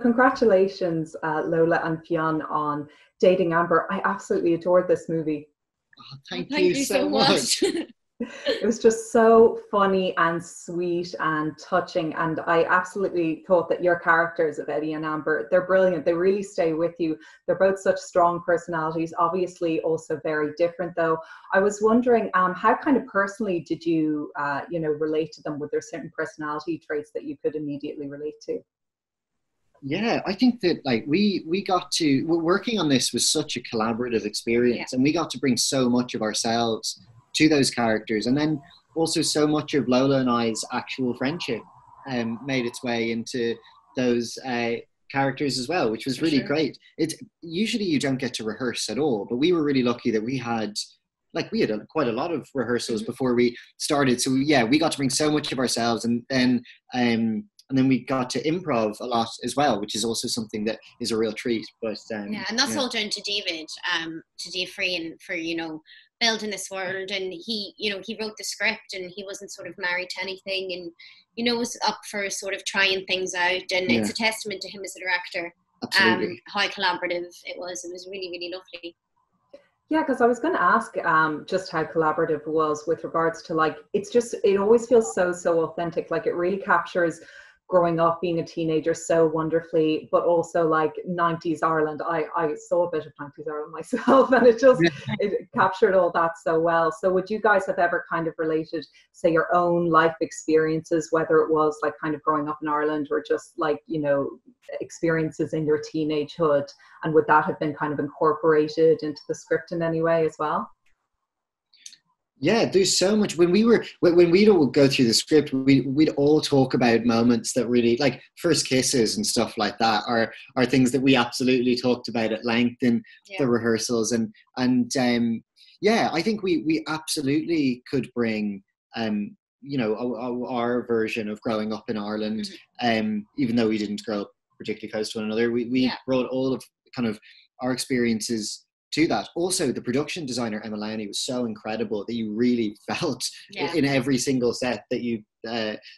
Congratulations, Lola and Fionn, on Dating Amber. I absolutely adored this movie. Oh, thank you so much. It was just so funny and sweet and touching, and I absolutely thought that your characters of Eddie and Amber, they're brilliant. They really stay with you. They're both such strong personalities, obviously also very different though. I was wondering how kind of personally did you relate to them? Were there certain personality traits that you could immediately relate to? Yeah, I think that like working on this was such a collaborative experience, and we got to bring so much of ourselves to those characters, and then also so much of Lola and I's actual friendship made its way into those characters as well, which was really great. It's usually you don't get to rehearse at all, but we were really lucky that we had quite a lot of rehearsals before we started. So yeah, we got to bring so much of ourselves, and then we got to improv a lot as well, which is also something that is a real treat. But and that's all down to David, to Dave Freehan, for building this world, and he wrote the script, and he wasn't sort of married to anything, and was up for sort of trying things out, and it's a testament to him as a director. Absolutely. How collaborative it was really, really lovely. Yeah, because I was going to ask just how collaborative it was with regards to it always feels so authentic. Like it really captures growing up, being a teenager so wonderfully, but also like 90s Ireland. I saw a bit of 90s Ireland myself, and it captured all that so well. So would you guys have ever kind of related, say, your own life experiences, whether it was like kind of growing up in Ireland or just like, experiences in your teenagehood, and would that have been kind of incorporated into the script in any way as well? Yeah, there's so much. When we'd all go through the script, we'd all talk about moments that really, like first kisses and stuff like that, are things that we absolutely talked about at length in the rehearsals. And I think we absolutely could bring our version of growing up in Ireland, even though we didn't grow up particularly close to one another. We brought all of kind of our experiences to that. Also, the production designer Emma Lowney was so incredible that you really felt in every single set that you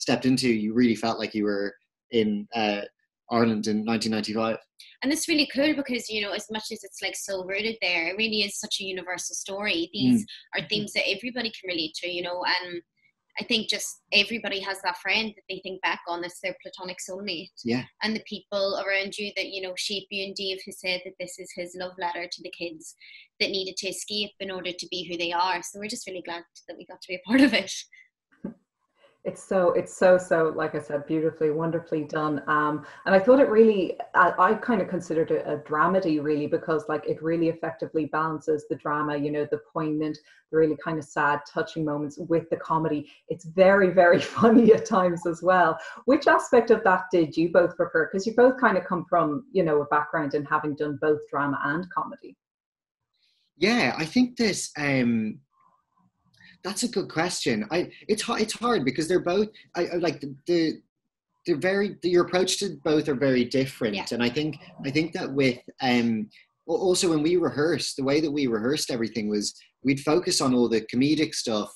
stepped into, you really felt like you were in Ireland in 1995. And it's really cool because, as much as it's like so rooted there, it really is such a universal story. These are themes that everybody can relate to, and I think just everybody has that friend that they think back on as their platonic soulmate. Yeah. And the people around you that, shape you, and Dave, who said that this is his love letter to the kids that needed to escape in order to be who they are. So we're just really glad that we got to be a part of it. It's so, like I said, beautifully, wonderfully done. And I thought it really, I kind of considered it a dramedy really, because like it really effectively balances the drama, the poignant, the really kind of sad, touching moments with the comedy. It's very, very funny at times as well. Which aspect of that did you both prefer? Because you both kind of come from, a background in having done both drama and comedy. Yeah, I think this... That's a good question. It's hard because they're both your approach to both are very different, and I think that with also when we rehearsed, the way that we rehearsed everything was we'd focus on all the comedic stuff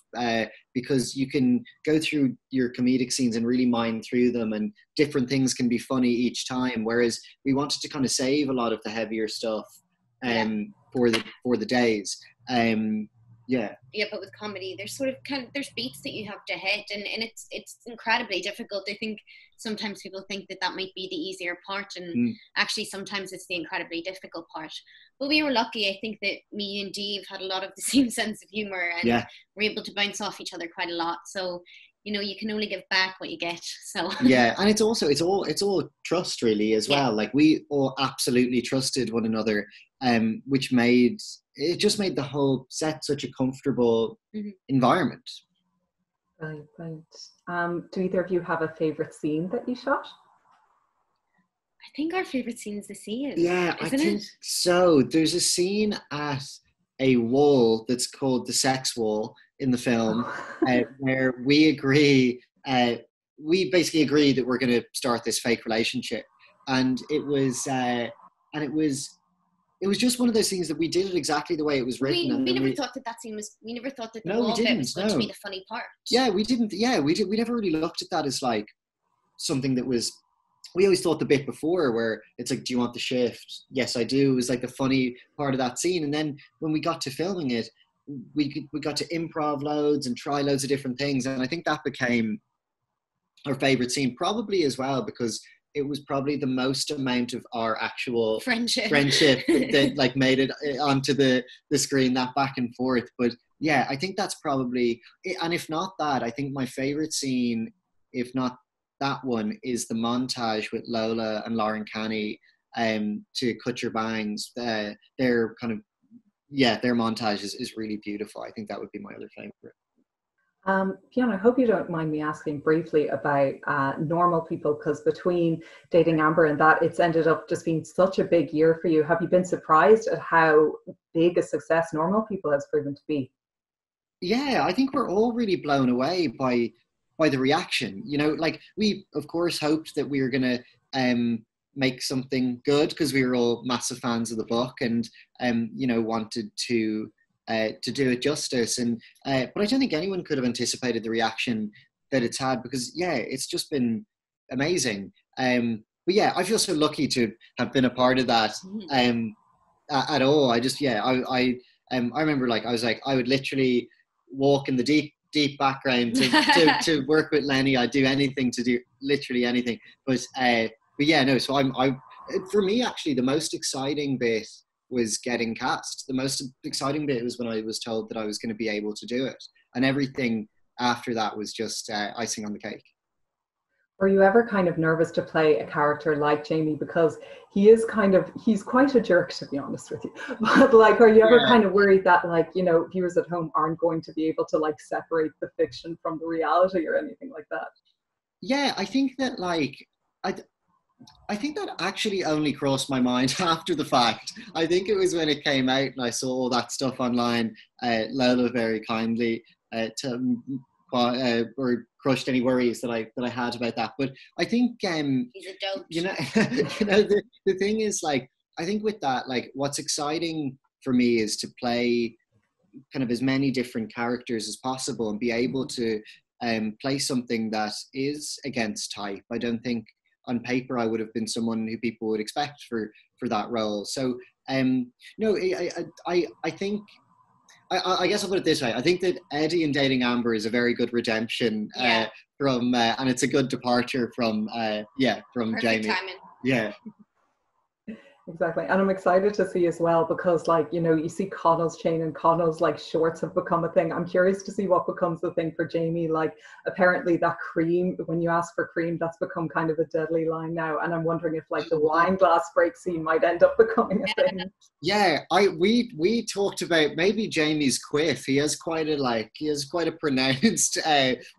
because you can go through your comedic scenes and really mine through them, and different things can be funny each time. Whereas we wanted to kind of save a lot of the heavier stuff for the days. Yeah, but with comedy, there's sort of there's beats that you have to hit, and it's incredibly difficult. I think sometimes people think that might be the easier part, and actually sometimes it's the incredibly difficult part. But we were lucky. I think that me and Dave had a lot of the same sense of humor, and we're able to bounce off each other quite a lot. So you can only give back what you get. So and it's also it's all trust really as well. Like we all absolutely trusted one another, which made. It just made the whole set such a comfortable environment. Right. Do either of you have a favourite scene that you shot? I think our favourite scene is the sea. Yeah, I think so. There's a scene at a wall that's called the sex wall in the film, where we basically agree that we're going to start this fake relationship, and it was just one of those things that we did it exactly the way it was written. We never thought that to be the funny part. Yeah, we didn't. Yeah, we never really looked at that as like something that was we always thought the bit before where it's like, do you want the shift? Yes, I do. It was like the funny part of that scene. And then when we got to filming it, we got to improv loads and try loads of different things. And I think that became our favorite scene probably as well, because it was probably the most amount of our actual friendship that like made it onto the screen, that back and forth. But yeah, I think that's probably it. And if not that, I think my favorite scene, if not that one, is the montage with Lola and Lauren Canney to Cut Your Bangs. Their kind of, yeah, their montage is really beautiful. I think that would be my other favorite. Fionn, I hope you don't mind me asking briefly about Normal People, because between Dating Amber and that, it's ended up just being such a big year for you. Have you been surprised at how big a success Normal People has proven to be? Yeah, I think we're all really blown away by the reaction. You know, like, we of course hoped that we were gonna make something good, because we were all massive fans of the book and you know, wanted to do it justice. And but I don't think anyone could have anticipated the reaction that it's had, because yeah, it's just been amazing. But yeah, I feel so lucky to have been a part of that at all. I just, yeah, I remember, like, I was like, I would literally walk in the deep background to work with Lenny. I'd do anything to do literally anything. But yeah, no, so for me, actually, the most exciting bit was getting cast. The most exciting bit was when I was told that I was going to be able to do it. And everything after that was just icing on the cake. Were you ever kind of nervous to play a character like Jamie? Because he is kind of, he's quite a jerk, to be honest with you. But like, are you ever kind of worried that, like, you know, viewers at home aren't going to be able to like separate the fiction from the reality or anything like that? Yeah, I think that like, I think that actually only crossed my mind after the fact. I think it was when it came out and I saw all that stuff online. Lola very kindly crushed any worries that I had about that. But I think he's a dope. You know, you know, the thing is, like, I think with that, like, what's exciting for me is to play kind of as many different characters as possible and be able to play something that is against type. I don't think on paper I would have been someone who people would expect for that role. So no, I think, I guess I'll put it this way. I think that Eddie in Dating Amber is a very good redemption and it's a good departure from perfect Jamie. Timing. Yeah. Exactly. And I'm excited to see as well, because, like, you know, you see Connell's chain and Connell's like shorts have become a thing. I'm curious to see what becomes the thing for Jamie. Like, apparently that cream, when you ask for cream, that's become kind of a deadly line now. And I'm wondering if like the wine glass break scene might end up becoming a thing. Yeah, we talked about maybe Jamie's quiff. He has quite a pronounced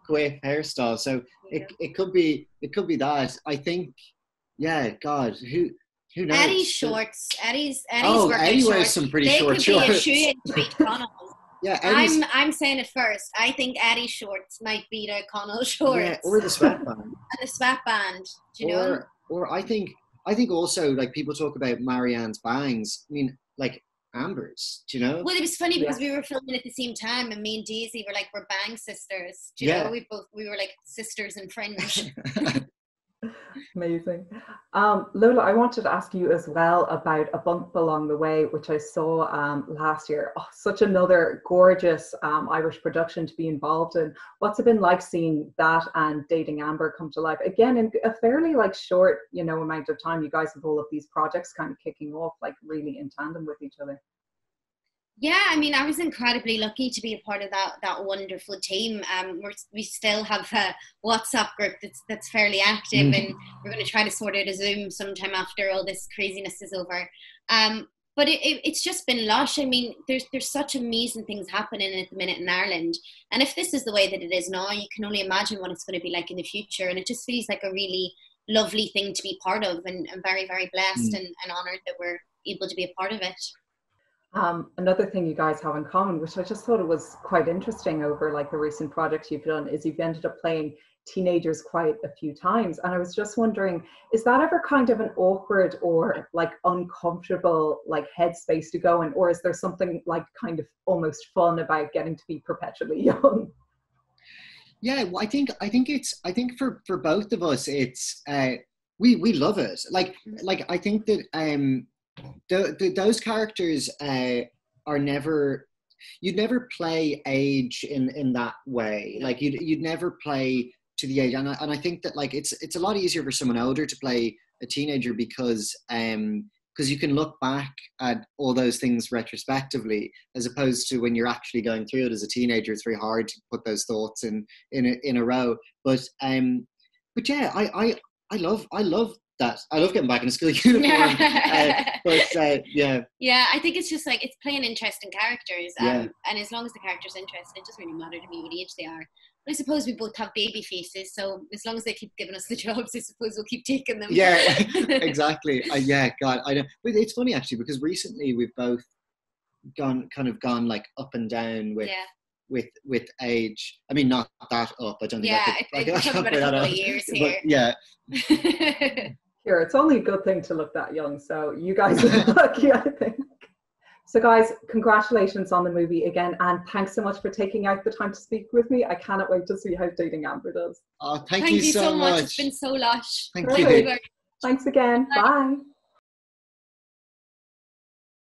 quiff hairstyle. So yeah, it could be that. I think, yeah, God, who knows? Eddie's shorts. Eddie's Eddie wears shorts. Some pretty short shorts. They could be a shoe-in. Yeah, I'm saying it first. I think Eddie's shorts might be the Connell shorts. Yeah, or the sweatband. And the sweatband, do you know? Or I think also, like, people talk about Marianne's bangs. I mean, like, Amber's, do you know? Well, it was funny because we were filming at the same time, and me and Daisy were like, we're bang sisters. Do you know? We were like sisters and friends. Amazing. Lola, I wanted to ask you as well about A Bump Along the Way, which I saw last year. Oh, such another gorgeous Irish production to be involved in. What's it been like seeing that and Dating Amber come to life again in a fairly like short, you know, amount of time? You guys have all of these projects kind of kicking off like really in tandem with each other. Yeah, I mean, I was incredibly lucky to be a part of that wonderful team. We still have a WhatsApp group that's fairly active, and we're going to try to sort out a Zoom sometime after all this craziness is over. But it's just been lush. I mean, there's such amazing things happening at the minute in Ireland. And if this is the way that it is now, you can only imagine what it's going to be like in the future. And it just feels like a really lovely thing to be part of, and I'm very, very blessed and honoured that we're able to be a part of it. Another thing you guys have in common, which I just thought it was quite interesting over like the recent projects you've done, is you've ended up playing teenagers quite a few times. And I was just wondering, is that ever kind of an awkward or like uncomfortable like headspace to go in, or is there something like kind of almost fun about getting to be perpetually young? Yeah, well, I think for both of us, it's we love it. Like I think that those characters are never. You'd never play age in that way. Like you'd never play to the age, and I think that like it's a lot easier for someone older to play a teenager because you can look back at all those things retrospectively, as opposed to when you're actually going through it as a teenager. It's very hard to put those thoughts in a row. But yeah, I love that. I love getting back in a school uniform. Yeah, I think it's just like it's playing interesting characters, and as long as the character's interesting, it doesn't really matter to me what age they are. I suppose we both have baby faces, so as long as they keep giving us the jobs, I suppose we'll keep taking them. Yeah, exactly. God, I know. But it's funny actually, because recently we've both gone like up and down with age. I mean, not that up. I don't think. Yeah, I took about a couple of years here. But, yeah. Sure, it's only a good thing to look that young. So you guys are lucky, I think. So guys, congratulations on the movie again, and thanks so much for taking out the time to speak with me. I cannot wait to see how Dating Amber does. Oh, thank you so much. It's been so lush. Thank you. Thanks again. Bye. Bye.